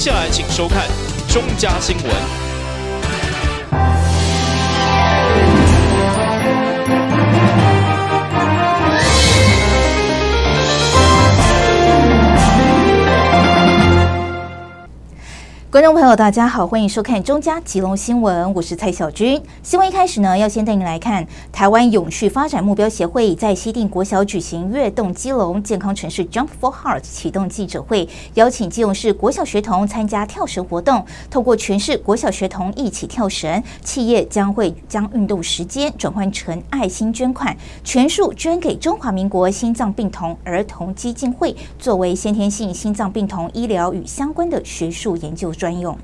下来请收看中嘉新闻。 观众朋友，大家好，欢迎收看中嘉吉隆新闻，我是蔡小军。新闻一开始呢，要先带您来看台湾永续发展目标协会在西碇国小举行跃动基隆健康城市 Jump for Heart 启动记者会，邀请基隆市国小学童参加跳绳活动，透过全市国小学童一起跳绳，企业将会将运动时间转换成爱心捐款，全数捐给中华民国心脏病童儿童基金会，作为先天性心脏病童医疗与相关的学术研究。 专用，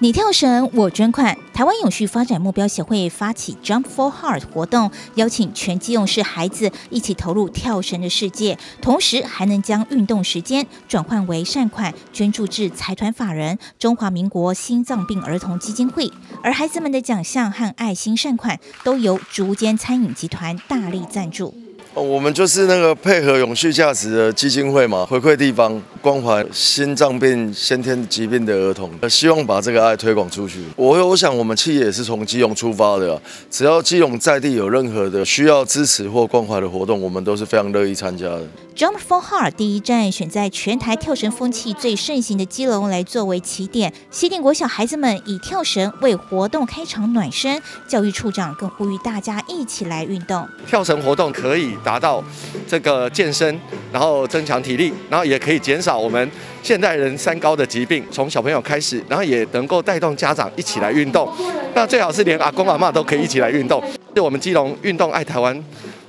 你跳绳，我捐款。 台湾永续发展目标协会发起 Jump for Heart 活动，邀请全基隆市孩子一起投入跳绳的世界，同时还能将运动时间转换为善款，捐助至财团法人中华民国心脏病儿童基金会。而孩子们的奖项和爱心善款都由竹间餐饮集团大力赞助。我们就是那个配合永续价值的基金会嘛，回馈地方关怀心脏病先天疾病的儿童，希望把这个爱推广出去。我想。我们企业也是从基隆出发的，只要基隆在地有任何的需要支持或关怀的活动，我们都是非常乐意参加的。Jump for Heart 第一站选在全台跳绳风气最盛行的基隆来作为起点，西碇国小孩子们以跳绳为活动开场暖身。教育处长更呼吁大家一起来运动。跳绳活动可以达到这个健身，然后增强体力，然后也可以减少我们现代人三高的疾病，从小朋友开始，然后也能够带动家长一起来运动。 那最好是连阿公阿嬷都可以一起来运动。是我们基隆运动爱台湾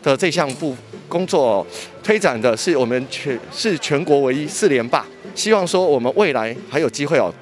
的这项工作推展的是我们全国唯一4连霸，希望说我们未来还有机会哦，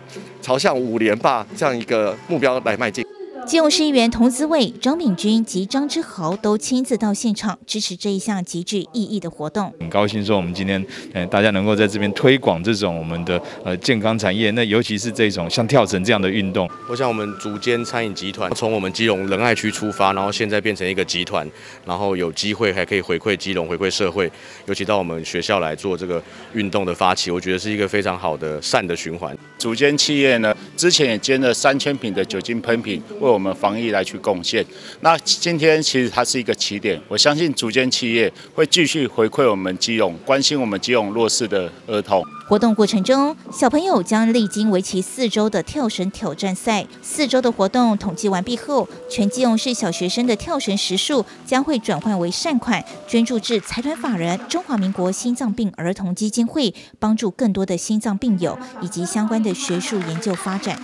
朝向5连霸这样一个目标来迈进。 基隆市议员童姿蔚、张敏君及张之豪都亲自到现场支持这一项极具意义的活动。很高兴说我们今天大家能够在这边推广这种我们的健康产业，那尤其是这种像跳绳这样的运动。我想我们竹间餐饮集团从我们基隆仁爱区出发，然后现在变成一个集团，然后有机会还可以回馈基隆、回馈社会，尤其到我们学校来做这个运动的发起，我觉得是一个非常好的善的循环。竹间企业呢，之前也捐了3000瓶的酒精喷瓶， 我们防疫来去贡献。那今天其实它是一个起点，我相信竹间企业会继续回馈我们基隆，关心我们基隆弱势的儿童。活动过程中，小朋友将历经为期4周的跳绳挑战赛。4周的活动统计完毕后，全基隆市小学生的跳绳时数将会转换为善款，捐助至财团法人中华民国心脏病儿童基金会，帮助更多的心脏病友以及相关的学术研究发展。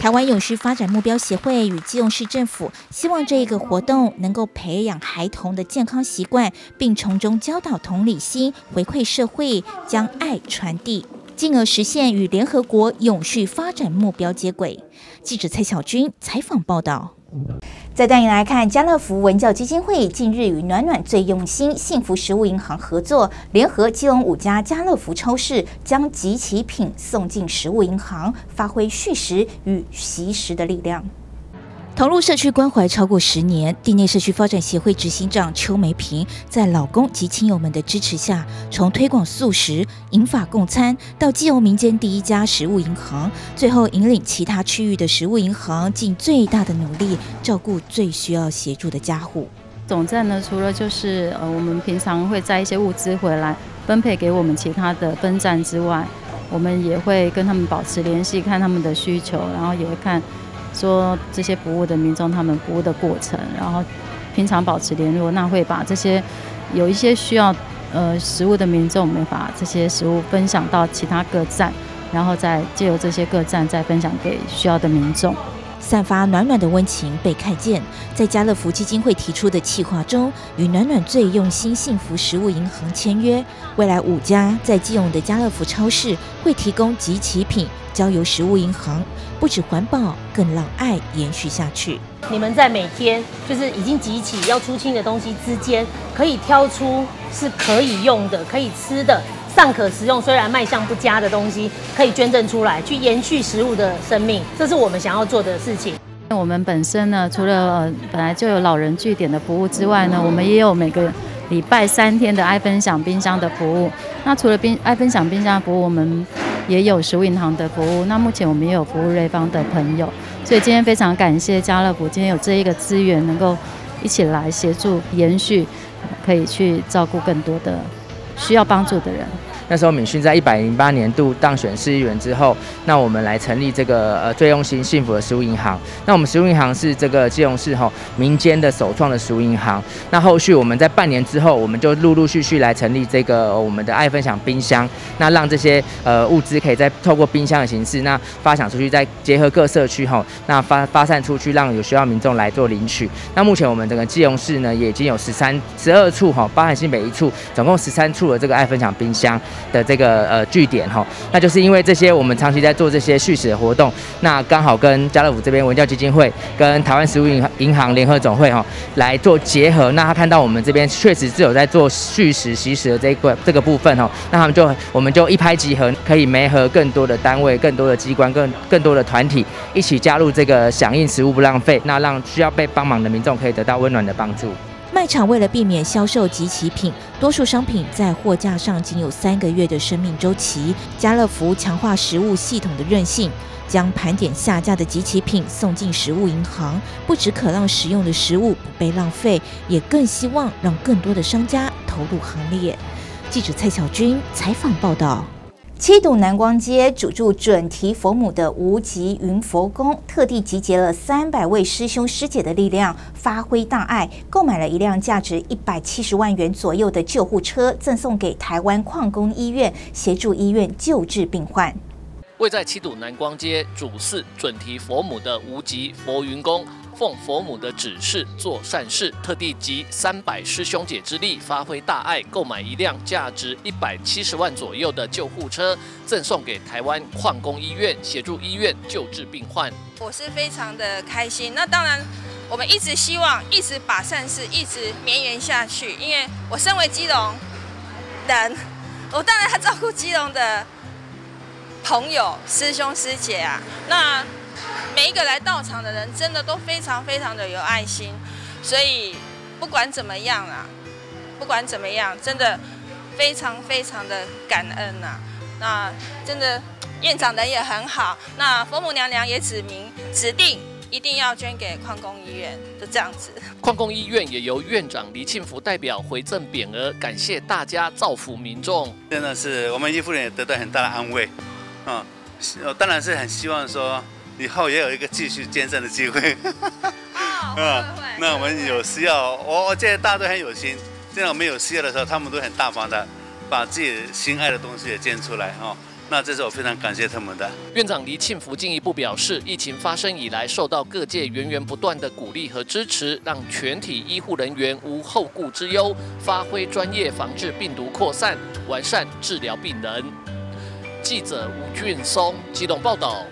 台湾永续发展目标协会与基隆市政府希望这一个活动能够培养孩童的健康习惯，并从中教导同理心，回馈社会，将爱传递，进而实现与联合国永续发展目标接轨。记者蔡小军采访报道。 再带你来看，家乐福文教基金会近日与暖暖最用心幸福食物银行合作，联合基隆5家家乐福超市，将集齐品送进食物银行，发挥续食与惜食的力量。 投入社区关怀超过10年，地内社区发展协会执行长邱梅萍在老公及亲友们的支持下，从推广素食、饮法共餐，到基隆民间第一家食物银行，最后引领其他区域的食物银行，尽最大的努力照顾最需要协助的家户。总站呢，除了就是我们平常会摘一些物资回来分配给我们其他的分站之外，我们也会跟他们保持联系，看他们的需求，然后也会看。 说这些服务的民众，他们服务的过程，然后平常保持联络，那会把这些有一些需要食物的民众，我们把这些食物分享到其他各站，然后再借由这些各站再分享给需要的民众。 散发暖暖的温情被看见，在家乐福基金会提出的企划中，与暖暖最用心幸福食物银行签约，未来5家在基隆的家乐福超市会提供即期品，交由食物银行，不止环保，更让爱延续下去。你们在每天就是已经集齐要出清的东西之间，可以挑出是可以用的、可以吃的、尚可食用，虽然卖相不佳的东西，可以捐赠出来，去延续食物的生命，这是我们想要做的事情。我们本身呢，除了本来就有老人据点的服务之外呢，我们也有每个礼拜3天的爱分享冰箱的服务。那除了爱分享冰箱的服务，我们也有食物银行的服务。那目前我们也有服务瑞芳的朋友，所以今天非常感谢家乐福今天有这一个资源，能够一起来协助延续，可以去照顾更多的需要帮助的人。 那时候敏勋在108年度当选市议员之后，那我们来成立这个最用心幸福的食物银行。那我们食物银行是这个基隆市民间的首创的食物银行。那后续我们在半年之后，我们就陆陆续续来成立这个我们的爱分享冰箱，那让这些物资可以再透过冰箱的形式，那发想出去，再结合各社区那发散出去，让有需要民众来做领取。那目前我们整个基隆市呢，也已经有12处包含新北1处，总共13处的这个爱分享冰箱 的这个据点那就是因为这些我们长期在做这些续食的活动，那刚好跟家乐福这边文教基金会跟台湾食物银行联合总会来做结合，那他看到我们这边确实是有在做续食习食的这个部分那他们我们就一拍即合，可以媒合更多的单位、更多的机关、更多的团体一起加入这个响应食物不浪费，那让需要被帮忙的民众可以得到温暖的帮助。 卖场为了避免销售即期品，多数商品在货架上仅有3个月的生命周期。家乐福强化食物系统的韧性，将盘点下架的即期品送进食物银行，不只渴望食用的食物不被浪费，也更希望让更多的商家投入行列。记者蔡巧君采访报道。 七堵南光街主住准提佛母的无极云佛宫，特地集结了300位师兄师姐的力量，发挥大爱，购买了一辆价值170万元左右的救护车，赠送给台湾矿工医院，协助医院救治病患。位在七堵南光街主祀准提佛母的无极佛云宫， 奉佛母的指示做善事，特地集300师兄姐之力，发挥大爱，购买一辆价值170万左右的救护车，赠送给台湾矿工医院，协助医院救治病患。我是非常的开心。那当然，我们一直希望一直把善事一直绵延下去，因为我身为基隆人，我当然要照顾基隆的朋友、师兄师姐啊。那 每一个来到场的人，真的都非常的有爱心，所以不管怎么样啦，真的非常的感恩呐。那真的院长人也很好，那佛母娘娘也指定一定要捐给矿工医院，就这样子。矿工医院也由院长黎庆福代表回赠匾额，感谢大家造福民众。真的是我们依附人也得到很大的安慰，当然是很希望说 以后也有一个继续见证的机会，那我们有需要，我觉得大家都很有心。这样我们有需要的时候，他们都很大方的，把自己心爱的东西也捐出来那这是我非常感谢他们的。院长黎庆福进一步表示，疫情发生以来，受到各界源不断的鼓励和支持，让全体医护人员无后顾之忧，发挥专业防治病毒扩散，完善治疗病人。记者吴俊松机动报道。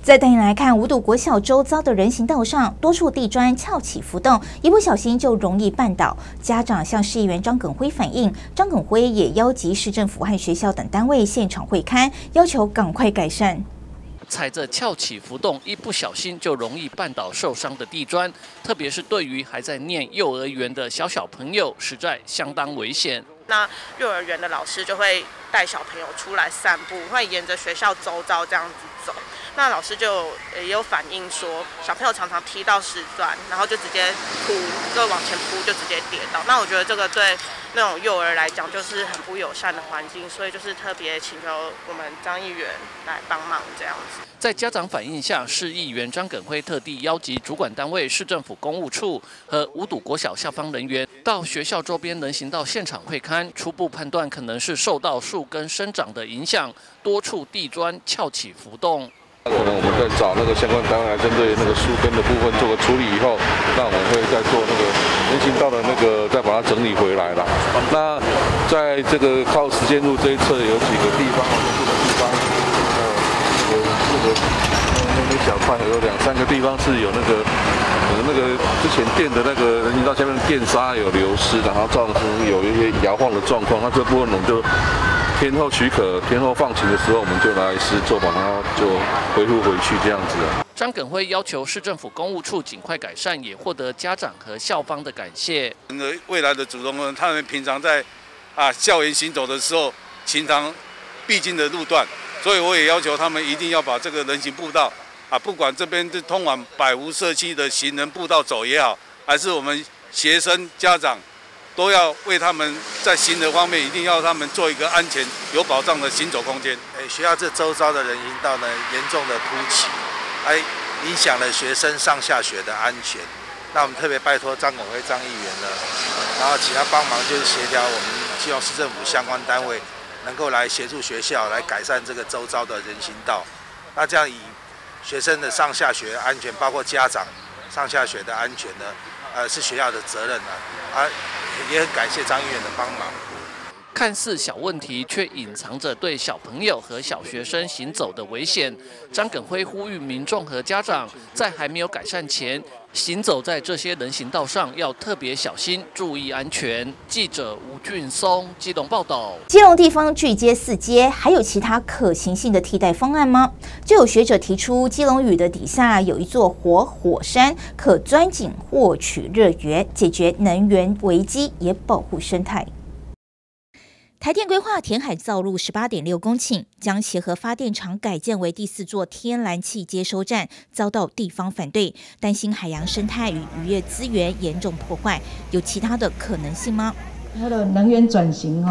再带你来看五堵国小周遭的人行道上，多处地砖翘起浮动，一不小心就容易绊倒。家长向市议员张耿辉反映，张耿辉也邀集市政府和学校等单位现场会勘，要求赶快改善。踩着翘起浮动，一不小心就容易绊倒受伤的地砖，特别是对于还在念幼儿园的小朋友，实在相当危险。 那幼儿园的老师就会带小朋友出来散步，会沿着学校周遭这样子走。那老师就也有反映说，小朋友常常踢到石砖，然后就直接扑，就往前扑，就直接跌倒。那我觉得这个对那种幼儿来讲就是很不友善的环境，所以就是特别请求我们张议员来帮忙这样子。 在家长反映下，市议员张耿辉特地邀集主管单位市政府公务处和五堵国小校方人员到学校周边人行道现场会勘，初步判断可能是受到树根生长的影响，多处地砖翘起浮动。我们在找那个相关单位来针对那个树根的部分做个处理以后，那我们会再做那个人行道的那个再把它整理回来啦。那在这个靠时间路这一侧有几个地方，那小块有2、3个地方是有那个之前垫的那个人行道下面垫沙有流失，然后造成有一些摇晃的状况。那这部分我们就天后许可、天后放晴的时候，我们就来施作，把它就恢复回去这样子。张耿辉要求市政府公务处尽快改善，也获得家长和校方的感谢。未来的主动人，他们平常在校园行走的时候，经常必经的路段。所以我也要求他们一定要把这个人行步道啊，不管这边是通往百无社区的行人步道走也好，还是我们学生家长，都要为他们在行人方面一定要他们做一个安全有保障的行走空间。学校这周遭的人行道呢严重的凸起，影响了学生上下学的安全。那我们特别拜托张广辉张议员呢，然后请他帮忙就是协调我们基隆市政府相关单位，能够来协助学校来改善这个周遭的人行道。那这样以学生的上下学安全，包括家长上下学的安全呢，是学校的责任啊，也很感谢张议员的帮忙。看似小问题，却隐藏着对小朋友和小学生行走的危险。张耿辉呼吁民众和家长，在还没有改善前，行走在这些人行道上要特别小心，注意安全。记者吴俊松，基隆报道。基隆地方拒接四接，还有其他可行性的替代方案吗？就有学者提出，基隆屿的底下有一座活火山，可钻井获取热源，解决能源危机，也保护生态。台电规划填海造陆18.6公顷，将协和发电厂改建为第4座天然气接收站，遭到地方反对，担心海洋生态与渔业资源严重破坏。有其他的可能性吗？它的能源转型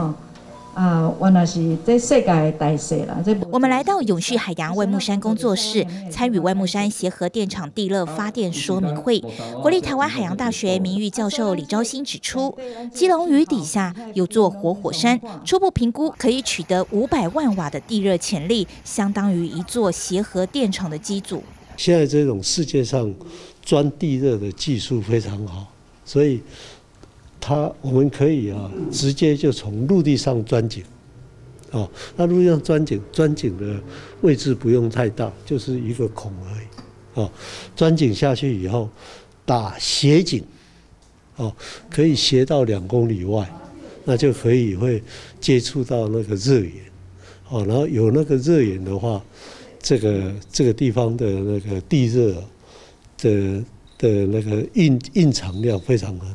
原来是这世界的大事啦。我们来到永续海洋外木山工作室，参与外木山协和电厂地热发电说明会。国立台湾海洋大学名誉教授李昭兴指出，基隆屿底下有座活火山，初步评估可以取得500万瓦的地热潜力，相当于一座协和电厂的机组。现在这种世界上钻地热的技术非常好，所以我们可以直接就从陆地上钻井，那陆地上钻井的位置不用太大，就是一个孔而已，钻井下去以后打斜井，可以斜到2公里外，那就可以会接触到那个热源，然后有那个热源的话，这个地方的那个地热的那个蕴藏量非常很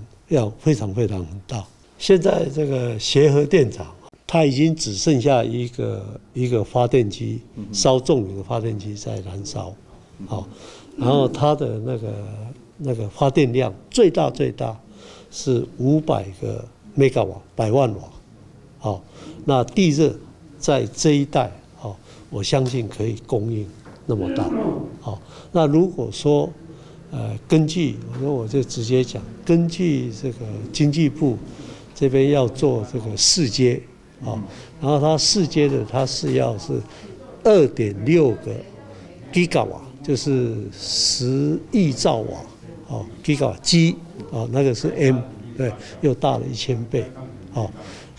大。现在这个协和电厂，它已经只剩下一个发电机，烧重油的发电机在燃烧，然后它的那个发电量最大是500个 MW，1,000,000瓦，那地热在这一带，我相信可以供应那么大，那如果说根据我就直接讲，根据这个经济部这边要做这个4接，然后它4接的它是要是2.6个吉瓦，就是10亿兆瓦，吉瓦基，那个是 M， 对，又大了1000倍，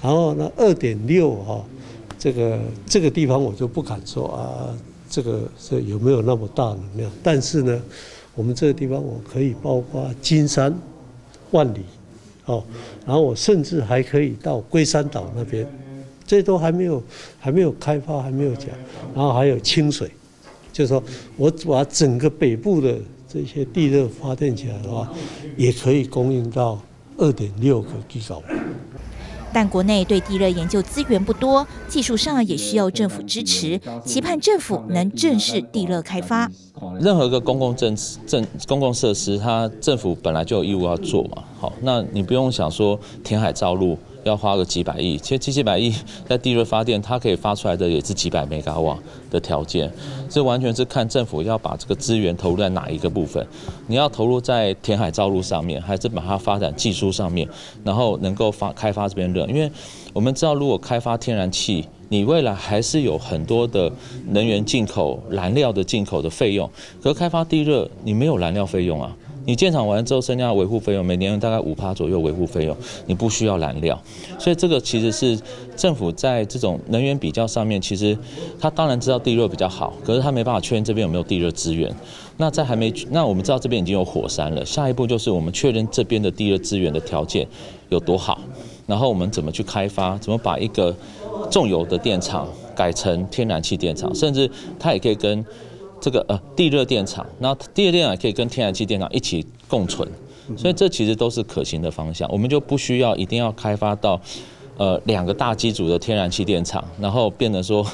然后呢2.6这个地方我就不敢说这有没有那么大能量，但是呢。我们这个地方，我可以包括金山、万里，然后我甚至还可以到龟山岛那边，这都还没有开发，还没有讲。然后还有清水，就是说我把整个北部的这些地热发电起来的话，也可以供应到2.6个吉瓦。但国内对地热研究资源不多，技术上也需要政府支持，期盼政府能正视地热开发。任何一个公共设施，它政府本来就有义务要做嘛。好，那你不用想说填海造陆要花个几百亿，其实几百亿在地热发电，它可以发出来的也是几百MW的条件，这完全是看政府要把这个资源投入在哪一个部分。你要投入在填海造陆上面，还是把它发展技术上面，然后能够开发这边热？因为我们知道，如果开发天然气，你未来还是有很多的能源进口、燃料的进口的费用。可开发地热，你没有燃料费用啊。你建厂完之后，剩下维护费用，每年大概5%左右维护费用，你不需要燃料，所以这个其实是政府在这种能源比较上面，其实他当然知道地热比较好，可是他没办法确认这边有没有地热资源。那我们知道这边已经有火山了，下一步就是我们确认这边的地热资源的条件有多好，然后我们怎么去开发，怎么把一个重油的电厂改成天然气电厂，甚至它也可以跟。这个地热电厂，那地热电厂可以跟天然气电厂一起共存，所以这其实都是可行的方向。我们就不需要一定要开发到两个大机组的天然气电厂，然后变得说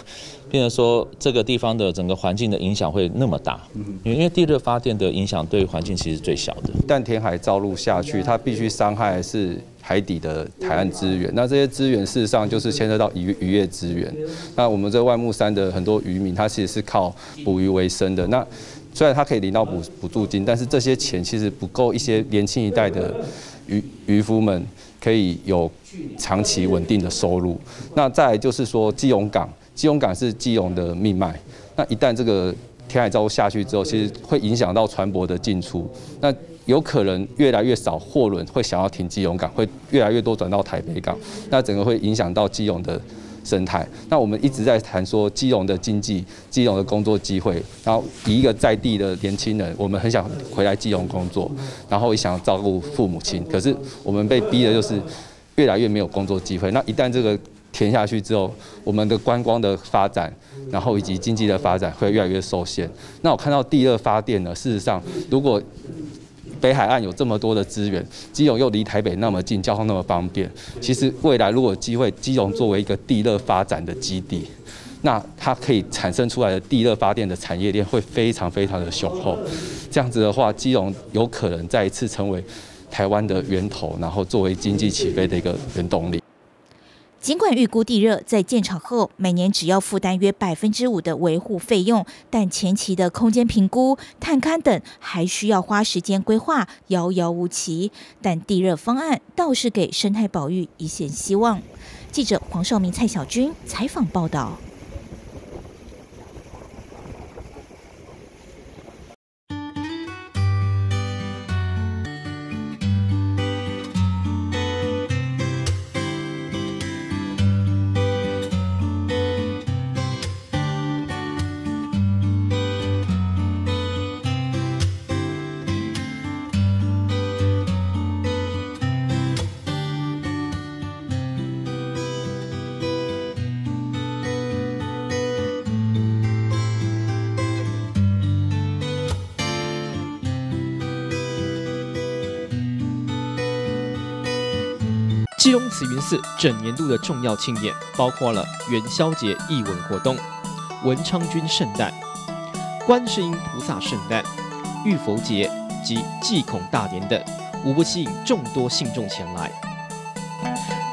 这个地方的整个环境的影响会那么大，因为地热发电的影响对环境其实最小的。一旦填海造陆下去，它必须伤害的是海底的海岸资源，那这些资源事实上就是牵涉到渔业资源。那我们这外木山的很多渔民，他其实是靠捕鱼为生的。那虽然他可以领到补助金，但是这些钱其实不够一些年轻一代的渔夫们可以有长期稳定的收入。那再来就是说基隆港是基隆的命脉。那一旦这个填海造陆下去之后，其实会影响到船舶的进出。那有可能越来越少货轮会想要停基隆港，会越来越多转到台北港。那整个会影响到基隆的生态。那我们一直在谈说基隆的经济、基隆的工作机会，然后以一个在地的年轻人，我们很想回来基隆工作，然后也想照顾父母亲。可是我们被逼的就是越来越没有工作机会。那一旦这个填下去之后，我们的观光的发展，然后以及经济的发展会越来越受限。那我看到地热发电呢，事实上如果北海岸有这么多的资源，基隆又离台北那么近，交通那么方便。其实未来如果有机会，基隆作为一个地热发展的基地，那它可以产生出来的地热发电的产业链会非常非常的雄厚。这样子的话，基隆有可能再一次成为台湾的源头，然后作为经济起飞的一个原动力。尽管预估地热在建厂后每年只要负担约5%的维护费用，但前期的空间评估、探勘等还需要花时间规划，遥遥无期。但地热方案倒是给生态保育一线希望。记者黄少明、蔡小军采访报道。基隆慈云寺整年度的重要庆典包括了元宵节艺文活动、文昌君圣诞、观世音菩萨圣诞、浴佛节及祭孔大典等，无不吸引众多信众前来。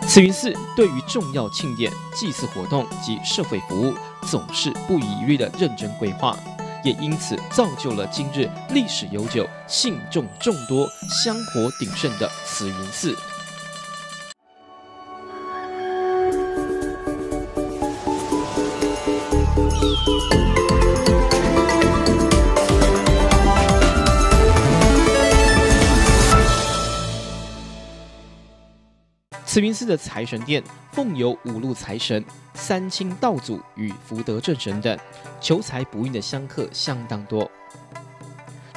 慈云寺对于重要庆典、祭祀活动及社会服务总是不遗余力的认真规划，也因此造就了今日历史悠久、信众众多、香火鼎盛的慈云寺。慈云寺的财神殿奉有五路财神、三清道祖与福德正神等，求财补运的香客相当多。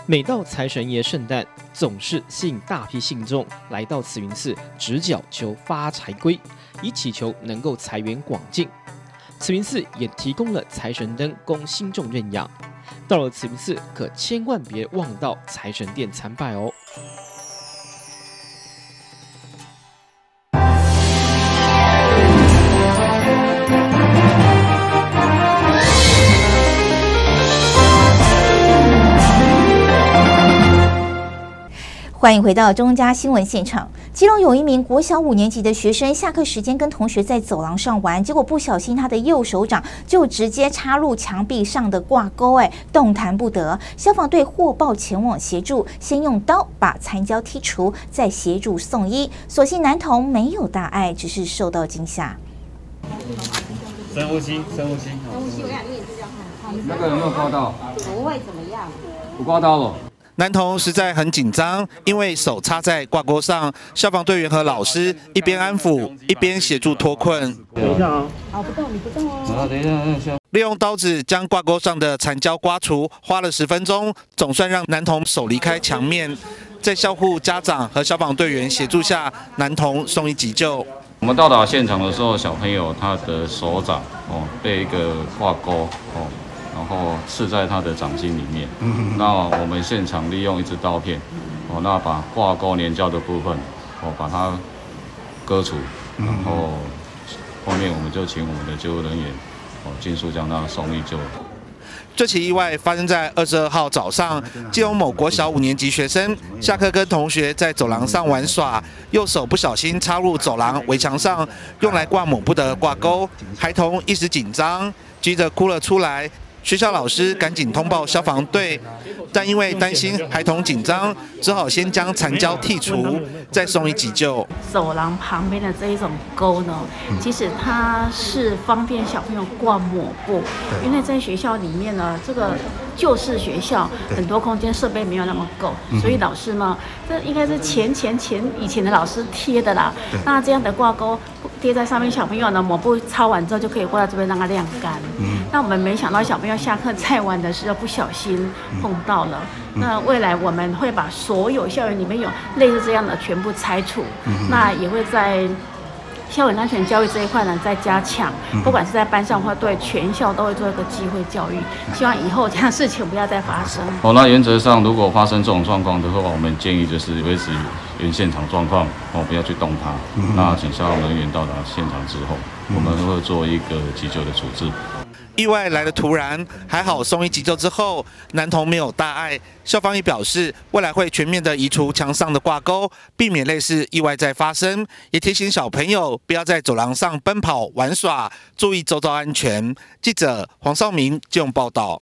每到财神爷圣诞，总是吸引大批信众来到慈云寺直角求发财龟，以祈求能够财源广进。慈云寺也提供了财神灯供信众认养，到了慈云寺可千万别忘到财神殿参拜哦。欢迎回到中嘉新闻现场。基隆有一名国小5年级的学生，下课时间跟同学在走廊上玩，结果不小心他的右手掌就直接插入墙壁上的挂钩，动弹不得。消防队获报前往协助，先用刀把残胶剔除，再协助送医。所幸男童没有大碍，只是受到惊吓。深呼吸，深呼吸，深呼吸。我想你也是这样。那个有没有刮到？不会怎么样。我刮到了。男童实在很紧张，因为手插在挂钩上。消防队员和老师一边安抚，一边协助脱困。等一下啊！啊，不动，你不动哦。好，等一下，等一下。利用刀子将挂钩上的残胶刮除，花了10分钟，总算让男童手离开墙面。在校护、家长和消防队员协助下，男童送医急救。我们到达现场的时候，小朋友他的手掌被一个挂钩然后刺在他的掌心里面，那我们现场利用一支刀片，那把挂钩粘胶的部分，把它割除，然后后面我们就请我们的救护人员尽速将他送医救。 这起意外发生在22号早上，基隆某国小5年级学生下课跟同学在走廊上玩耍，右手不小心插入走廊围墙上用来挂抹布的挂钩，孩童一时紧张，急着哭了出来。学校老师赶紧通报消防队，但因为担心孩童紧张，只好先将残胶剔除，再送医急救。走廊旁边的这一种钩呢，其实它是方便小朋友挂抹布，因为在学校里面呢，这个就是学校很多空间设备没有那么够，所以老师呢，这应该是以前的老师贴的啦。那这样的挂钩贴在上面，小朋友呢抹布擦完之后就可以挂到这边让它晾干。那我们没想到小朋友下课在玩的时候不小心碰到了。那未来我们会把所有校园里面有类似这样的全部拆除，那也会在校园安全教育这一块呢再加强，不管是在班上或对全校都会做一个机会教育，希望以后这样的事情不要再发生。那原则上如果发生这种状况的话，我们建议就是维持原现场状况，不要去动它。那请消防人员到达现场之后，我们会做一个急救的处置。 意外来得突然，还好送医急救之后，男童没有大碍。校方也表示，未来会全面的移除墙上的挂钩，避免类似意外再发生。也提醒小朋友不要在走廊上奔跑玩耍，注意周遭安全。记者黄少明基隆报道。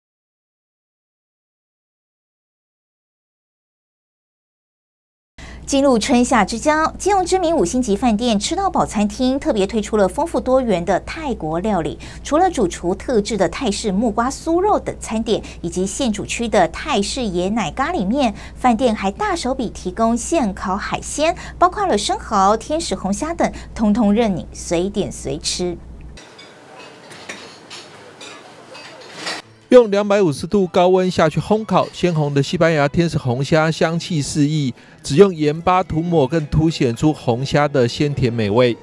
进入春夏之交，基隆知名5星级饭店吃到饱餐厅特别推出了丰富多元的泰国料理，除了主厨特制的泰式木瓜酥肉等餐点，以及现煮区的泰式椰奶咖喱面，饭店还大手笔提供现烤海鲜，包括了生蚝、天使红虾等，通通任你随点随吃。 用250度高温下去烘烤，鲜红的西班牙天使红虾香气四溢，只用盐巴涂抹更凸显出红虾的鲜甜美味。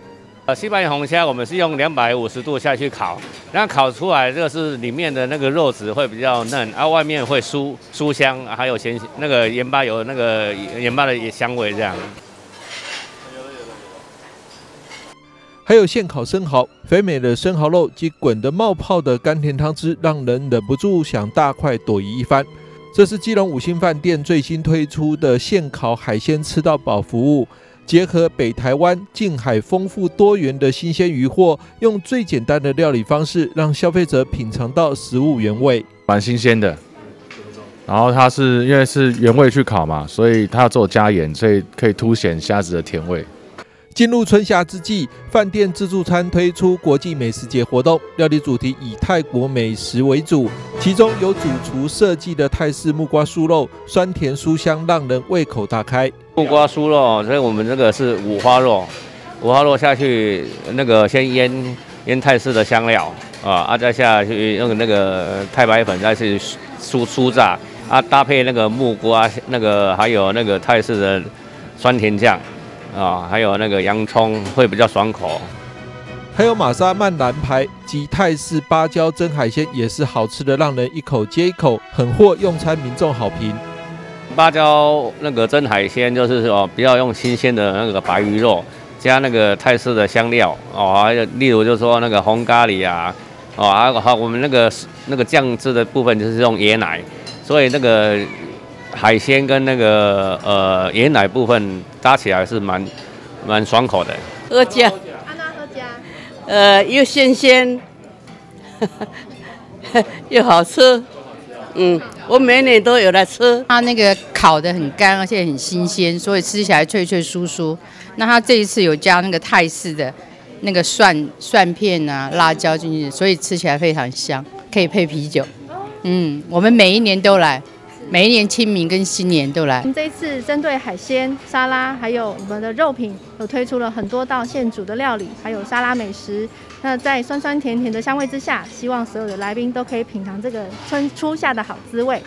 西班牙红虾我们是用250度下去烤，那烤出来这个是里面的那个肉质会比较嫩，外面会酥香，还有咸那个盐巴有那个盐巴的香味这样。 还有现烤生蚝，肥美的生蚝肉及滚得冒泡的甘甜汤汁，让人忍不住想大快朵颐一番。这是基隆5星饭店最新推出的现烤海鲜吃到饱服务，结合北台湾近海丰富多元的新鲜渔获，用最简单的料理方式，让消费者品尝到食物原味。蛮新鲜的，然后它是因为是原味去烤嘛，所以它要做加盐，所以可以凸显虾子的甜味。 进入春夏之际，饭店自助餐推出国际美食节活动，料理主题以泰国美食为主，其中有主厨设计的泰式木瓜酥肉，酸甜酥香，让人胃口大开。木瓜酥肉，所以我们这个是五花肉下去，那个先腌泰式的香料再下去用那个太白粉再去酥炸搭配那个木瓜，那个还有那个泰式的酸甜酱。 还有那个洋葱会比较爽口，还有玛莎曼蓝排及泰式芭蕉蒸海鲜也是好吃的，让人一口接一口，很获用餐民众好评。芭蕉那个蒸海鲜就是说比较用新鲜的那个白鱼肉，加那个泰式的香料还有例如就是说那个红咖喱还有我们那个酱汁的部分就是用椰奶，所以那个。 海鲜跟那个椰奶部分搭起来是蛮爽口的。喝家，安娜喝家，又新鲜，又好吃，我每年都有来吃。它那个烤得很干，而且很新鲜，所以吃起来脆脆酥酥。那它这一次有加那个泰式的那个蒜片啊、辣椒进去，所以吃起来非常香，可以配啤酒。我们每一年都来。 每一年清明跟新年都来。我们这一次针对海鲜沙拉，还有我们的肉品，有推出了很多道现煮的料理，还有沙拉美食。那在酸酸甜甜的香味之下，希望所有的来宾都可以品尝这个初夏的好滋味。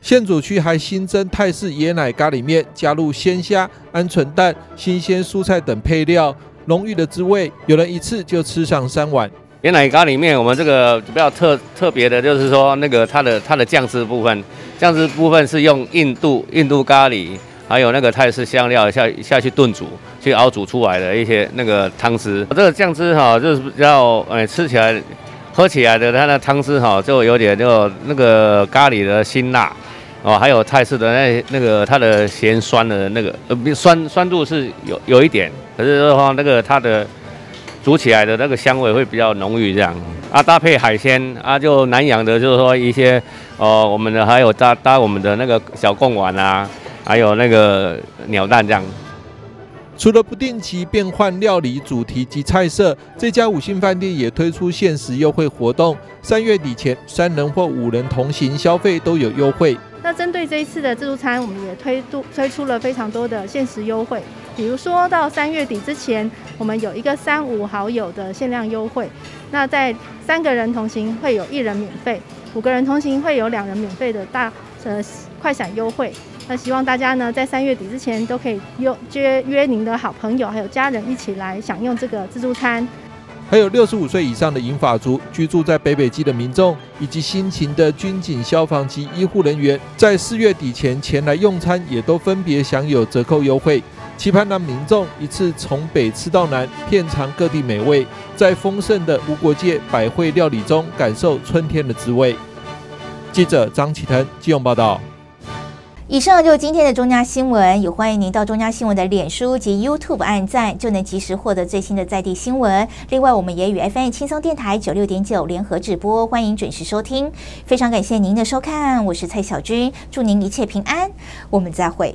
现煮区还新增泰式椰奶咖喱面，加入鲜虾、鹌鹑蛋、新鲜蔬菜等配料，浓郁的滋味，有人一次就吃上3碗。 椰奶咖喱面，我们这个比较特别的，就是说那个它的酱汁部分是用印度咖喱，还有那个泰式香料下去炖煮，去熬煮出来的一些那个汤汁。这个酱汁哈，就是比较吃起来、喝起来的它的汤汁哈，就有点就那个咖喱的辛辣哦，还有泰式的那个它的咸酸的那个酸度是有一点，可是的话那个它的煮起来的那个香味会比较浓郁这样。 啊，搭配海鲜啊，就南洋的，就是说一些我们的还有搭我们的那个小贡丸啊，还有那个鸟蛋这样。除了不定期变换料理主题及菜色，这家五星饭店也推出限时优惠活动，3月底前3人或5人同行消费都有优惠。那针对这一次的自助餐，我们也推出了非常多的限时优惠。 比如说到3月底之前，我们有一个35好友的限量优惠。那在3个人同行会有1人免费，5个人同行会有2人免费的快闪优惠。那希望大家呢在3月底之前都可以约您的好朋友还有家人一起来享用这个自助餐。还有65岁以上的银发族居住在北北基的民众，以及新勤的军警、消防及医护人员，在4月底前前来用餐也都分别享有折扣优惠。 期盼让民众一次从北吃到南，遍尝各地美味，在丰盛的无国界百汇料理中感受春天的滋味。记者张启腾基隆报道。以上就是今天的中嘉新闻，也欢迎您到中嘉新闻的脸书及 YouTube 按赞，就能及时获得最新的在地新闻。另外，我们也与 FM 轻松电台96.9联合直播，欢迎准时收听。非常感谢您的收看，我是蔡小军，祝您一切平安，我们再会。